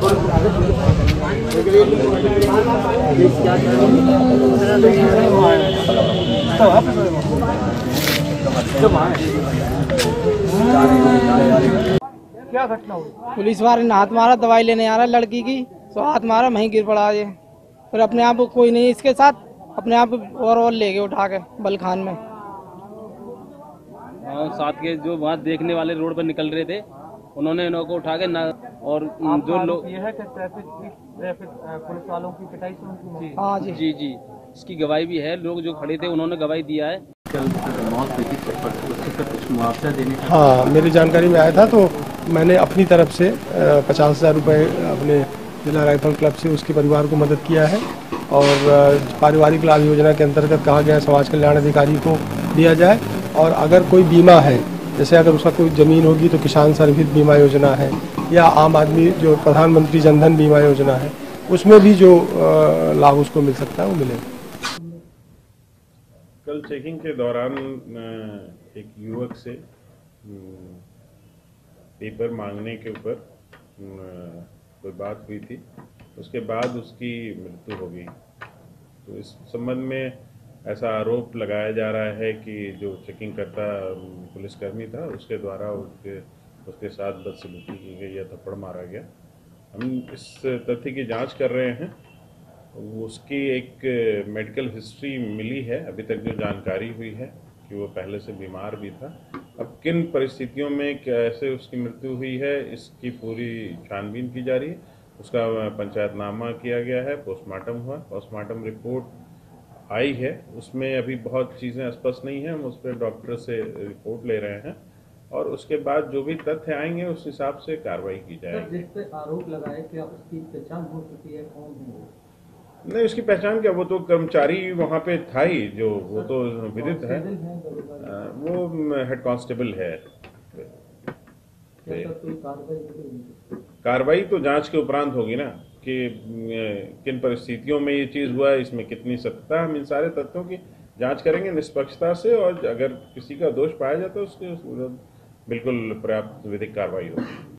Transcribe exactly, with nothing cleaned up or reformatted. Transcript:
क्या घटना हुई? पुलिस वाले ने हाथ मारा, दवाई लेने आ रहा लड़की की, तो हाथ मारा वहीं गिर पड़ा ये, फिर अपने आप कोई नहीं इसके साथ, अपने आप और और ले गए उठा के बलखान में। और साथ के जो वहाँ देखने वाले रोड पर निकल रहे थे, उन्होंने इन लोगों को उठा के ना, और जो लोग पुलिस वालों की पिटाई सुनी। हाँ जी जी जी, इसकी गवाही भी है, लोग जो खड़े थे उन्होंने गवाही दिया है। हाँ, मेरी जानकारी में आया था तो मैंने अपनी तरफ से पचास हजार रुपये अपने जिला राइफल क्लब से उसके परिवार को मदद किया है, और पारिवारिक लाभ योजना के अंतर्गत कहा गया समाज कल्याण अधिकारी को दिया जाए, और अगर कोई बीमा है, जैसे अगर उसका कोई ज़मीन होगी तो किसान सर्विस बीमा योजना है, या आम आदमी जो प्रधानमंत्री जनधन बीमा योजना है, उसमें भी जो लाभ उसको मिल सकता है वो मिलेगा। कल चेकिंग के दौरान एक युवक से पेपर मांगने के ऊपर कोई बात हुई थी, उसके बाद उसकी मृत्यु हो गई। तो इस संबंध में ऐसा आरोप लगाया जा रहा है कि जो चेकिंग करता पुलिसकर्मी था उसके द्वारा उसके उसके साथ बदसलूकी की गई या थप्पड़ मारा गया। हम इस तथ्य की जांच कर रहे हैं, उसकी एक मेडिकल हिस्ट्री मिली है, अभी तक जो जानकारी हुई है कि वो पहले से बीमार भी था। अब किन परिस्थितियों में कैसे उसकी मृत्यु हुई है, इसकी पूरी छानबीन की जा रही है। उसका पंचायतनामा किया गया है, पोस्टमार्टम हुआ, पोस्टमार्टम रिपोर्ट आई है, उसमें अभी बहुत चीज़ें स्पष्ट नहीं हैं, हम उस पर डॉक्टर से रिपोर्ट ले रहे हैं, और उसके बाद जो भी तथ्य आएंगे उस हिसाब से कार्रवाई की जाएगी। जिस पे आरोप लगाए क्या उसकी पहचान हो चुकी है, कौन है? नहीं, उसकी पहचान क्या, वो तो कर्मचारी वहाँ पे था ही, जो वो तो विदित है, वो हेड कांस्टेबल है। कार्रवाई तो जांच के उपरांत होगी ना, कि किन परिस्थितियों में ये चीज़ हुआ है, इसमें कितनी सत्यता, हम इन सारे तथ्यों की जांच करेंगे निष्पक्षता से, और अगर किसी का दोष पाया जाए तो उसके बिल्कुल पर्याप्त विधिक कार्रवाई होगी।